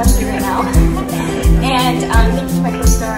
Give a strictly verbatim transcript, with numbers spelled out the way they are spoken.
Especially right now. And um, thank you to my co-star